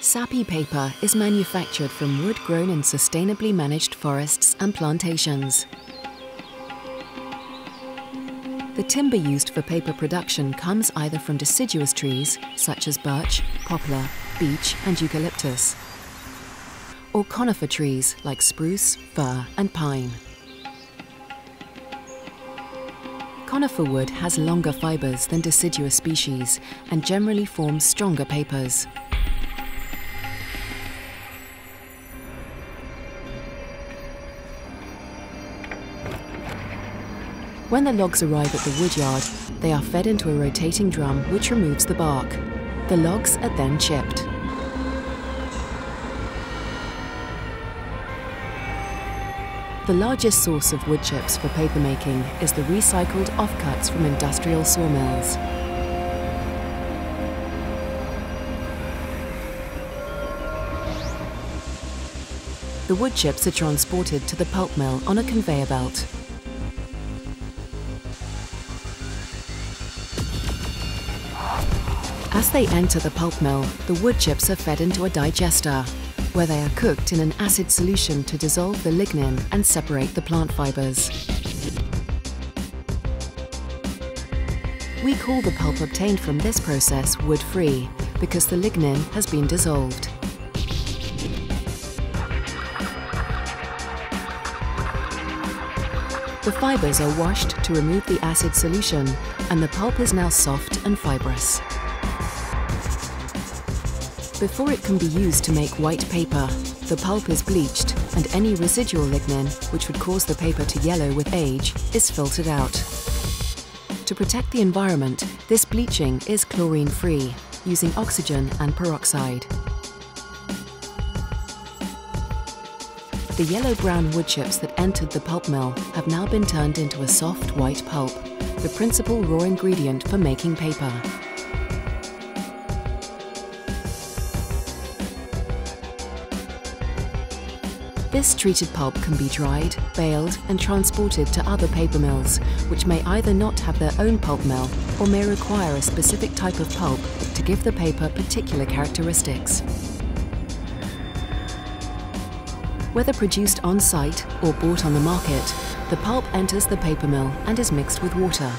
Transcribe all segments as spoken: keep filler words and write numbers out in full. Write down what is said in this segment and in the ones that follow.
Sappi paper is manufactured from wood grown in sustainably managed forests and plantations. The timber used for paper production comes either from deciduous trees, such as birch, poplar, beech and eucalyptus, or conifer trees like spruce, fir and pine. Conifer wood has longer fibers than deciduous species and generally forms stronger papers. When the logs arrive at the woodyard, they are fed into a rotating drum which removes the bark. The logs are then chipped. The largest source of wood chips for papermaking is the recycled offcuts from industrial sawmills. The wood chips are transported to the pulp mill on a conveyor belt. As they enter the pulp mill, the wood chips are fed into a digester, where they are cooked in an acid solution to dissolve the lignin and separate the plant fibers. We call the pulp obtained from this process wood-free, because the lignin has been dissolved. The fibers are washed to remove the acid solution, and the pulp is now soft and fibrous. Before it can be used to make white paper, the pulp is bleached and any residual lignin, which would cause the paper to yellow with age, is filtered out. To protect the environment, this bleaching is chlorine-free, using oxygen and peroxide. The yellow-brown wood chips that entered the pulp mill have now been turned into a soft white pulp, the principal raw ingredient for making paper. This treated pulp can be dried, baled and transported to other paper mills, which may either not have their own pulp mill or may require a specific type of pulp to give the paper particular characteristics. Whether produced on-site or bought on the market, the pulp enters the paper mill and is mixed with water.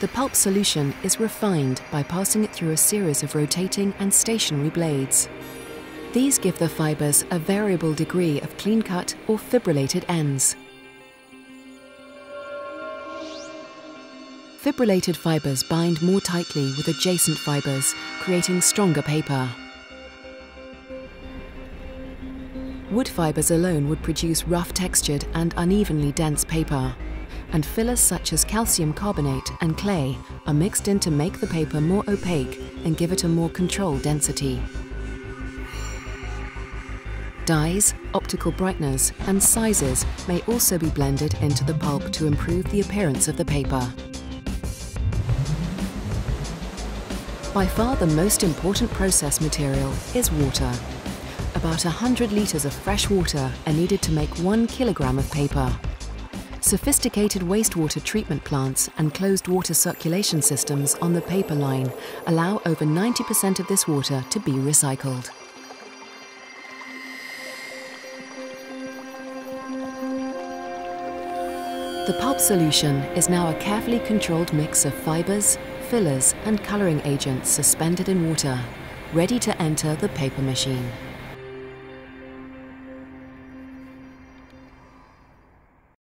The pulp solution is refined by passing it through a series of rotating and stationary blades. These give the fibers a variable degree of clean-cut or fibrillated ends. Fibrillated fibers bind more tightly with adjacent fibers, creating stronger paper. Wood fibers alone would produce rough textured and unevenly dense paper, and fillers such as calcium carbonate and clay are mixed in to make the paper more opaque and give it a more controlled density. Dyes, optical brighteners and sizes may also be blended into the pulp to improve the appearance of the paper. By far the most important process material is water. About one hundred litres of fresh water are needed to make one kilogram of paper. Sophisticated wastewater treatment plants and closed water circulation systems on the paper line allow over ninety percent of this water to be recycled. The pulp solution is now a carefully controlled mix of fibers, fillers and colouring agents suspended in water, ready to enter the paper machine.